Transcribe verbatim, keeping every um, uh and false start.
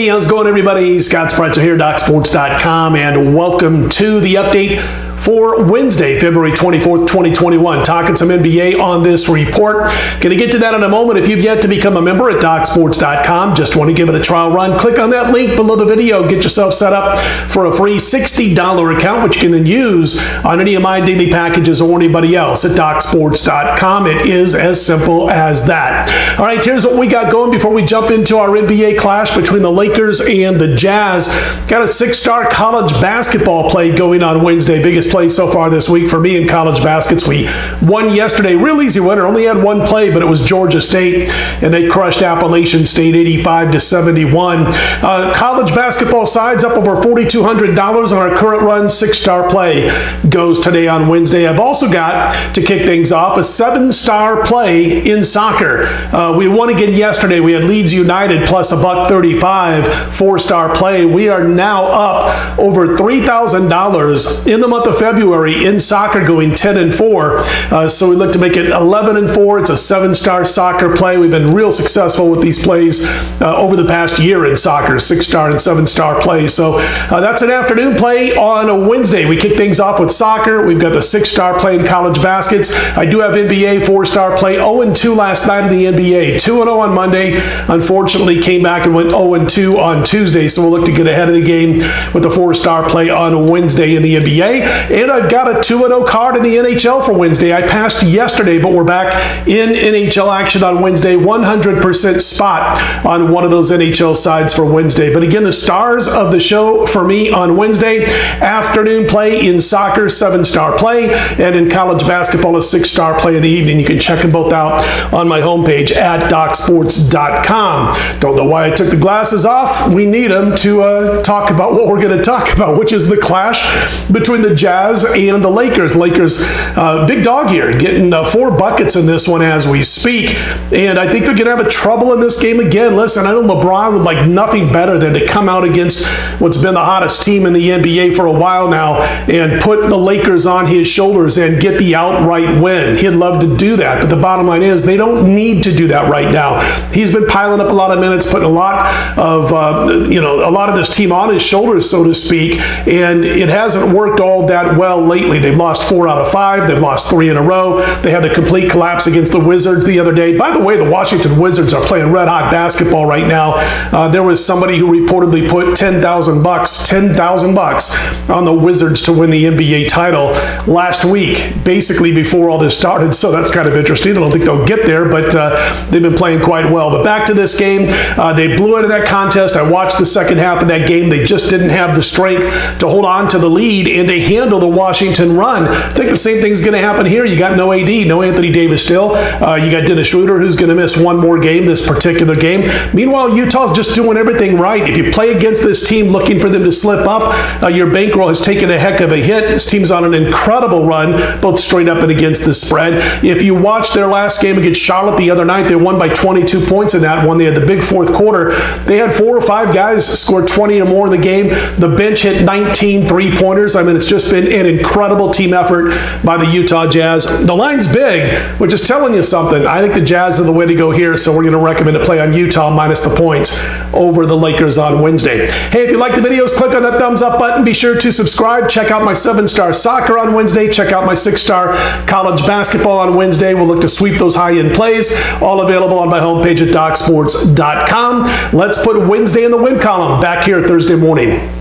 Hey, how's it going, everybody? Scott Spreitzer here, doc sports dot com, and welcome to the update for Wednesday, February twenty-fourth, twenty twenty-one. Talking some N B A on this report. Going to get to that in a moment. If you've yet to become a member at doc sports dot com, just want to give it a trial run, click on that link below the video. Get yourself set up for a free sixty dollar account, which you can then use on any of my daily packages or anybody else at doc sports dot com. It is as simple as that. All right, here's what we got going before we jump into our N B A clash between the Lakers and the Jazz. Got a six-star college basketball play going on Wednesday. Biggest play so far this week for me in college baskets. We won yesterday. Real easy winner. Only had one play, but it was Georgia State, and they crushed Appalachian State eighty-five to seventy-one. Uh, college basketball sides up over forty-two hundred dollars on our current run. Six-star play goes today on Wednesday. I've also got, to kick things off, a seven-star play in soccer. Uh, we won again yesterday. We had Leeds United plus a buck thirty-five. Four-star play. We are now up over three thousand dollars in the month of February in soccer, going ten and four. Uh, so we look to make it eleven and four. It's a seven-star soccer play. We've been real successful with these plays uh, over the past year in soccer, six-star and seven-star plays. So uh, that's an afternoon play on a Wednesday. We kick things off with soccer. We've got the six-star play in college baskets. I do have N B A four-star play. oh and two last night in the N B A. two and oh on Monday. Unfortunately, came back and went oh and two on Tuesday. So we'll look to get ahead of the game with the four-star play on Wednesday in the N B A. And I've got a two and oh card in the N H L for Wednesday. I passed yesterday, but we're back in N H L action on Wednesday. one hundred percent spot on one of those N H L sides for Wednesday. But again, the stars of the show for me on Wednesday: afternoon play in soccer, seven-star play, and in college basketball, a six-star play in the evening. You can check them both out on my homepage at doc sports dot com. Don't know why I took the glasses off. We need them to uh, talk about what we're going to talk about, which is the clash between the Jazz and the Lakers. Lakers, uh, big dog here, getting uh, four buckets in this one as we speak, and I think they're going to have a trouble in this game again. Listen, I know LeBron would like nothing better than to come out against what's been the hottest team in the N B A for a while now and put the Lakers on his shoulders and get the outright win. He'd love to do that, but the bottom line is they don't need to do that right now. He's been piling up a lot of minutes, putting a lot of uh, you know a lot of this team on his shoulders, so to speak, and it hasn't worked all day that well lately. They've lost four out of five. They've lost three in a row. They had the complete collapse against the Wizards the other day. By the way, the Washington Wizards are playing red hot basketball right now. Uh, there was somebody who reportedly put ten thousand bucks, ten thousand bucks on the Wizards to win the N B A title last week, basically before all this started. So that's kind of interesting. I don't think they'll get there, but uh, they've been playing quite well. But back to this game, uh, they blew out of that contest. I watched the second half of that game. They just didn't have the strength to hold on to the lead and to handle the Washington run. I think the same thing's going to happen here. You got no A D, no Anthony Davis still. Uh, you got Dennis Schroeder, who's going to miss one more game, this particular game. Meanwhile, Utah's just doing everything right. If you play against this team looking for them to slip up, uh, your bankroll has taken a heck of a hit. This team's on an incredible run, both straight up and against the spread. If you watch their last game against Charlotte the other night, they won by twenty-two points in that one. They had the big fourth quarter. They had four or five guys score twenty or more in the game. The bench hit nineteen three-pointers. I mean, it's just been an incredible team effort by the Utah Jazz. The line's big, which is telling you something. I think the Jazz are the way to go here, so we're going to recommend a play on Utah minus the points over the Lakers on Wednesday. Hey, if you like the videos, click on that thumbs up button. Be sure to subscribe. Check out my seven-star soccer on Wednesday. Check out my six-star college basketball on Wednesday. We'll look to sweep those high-end plays. All available on my homepage at doc sports dot com. Let's put Wednesday in the win column. Back here Thursday morning.